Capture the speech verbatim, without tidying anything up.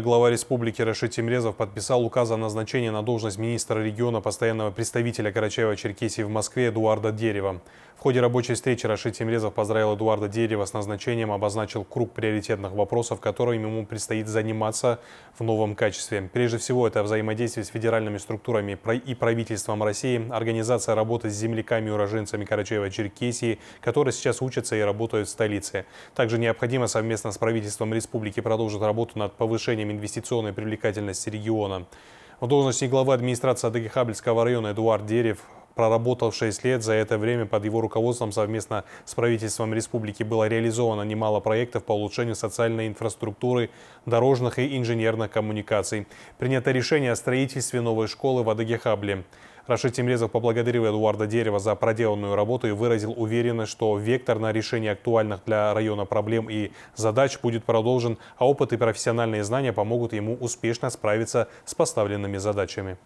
Глава республики Рашид Темрезов подписал указ о назначении на должность министра региона постоянного представителя Карачаево-Черкесии в Москве Эдуарда Дерева. В ходе рабочей встречи Рашид Темрезов поздравил Эдуарда Дерева с назначением, обозначил круг приоритетных вопросов, которыми ему предстоит заниматься в новом качестве. Прежде всего, это взаимодействие с федеральными структурами и правительством России, организация работы с земляками и уроженцами Карачаево-Черкесии, которые сейчас учатся и работают в столице. Также необходимо совместно с правительством республики продолжить работу над повышением инвестиционной привлекательности региона. В должности главы администрации Адыге-Хабльского района Эдуард Дерев проработал шесть лет. За это время под его руководством совместно с правительством республики было реализовано немало проектов по улучшению социальной инфраструктуры, дорожных и инженерных коммуникаций. Принято решение о строительстве новой школы в Адыге-Хабле. Рашид Темрезов поблагодарил Эдуарда Дерева за проделанную работу и выразил уверенность, что вектор на решение актуальных для района проблем и задач будет продолжен, а опыт и профессиональные знания помогут ему успешно справиться с поставленными задачами.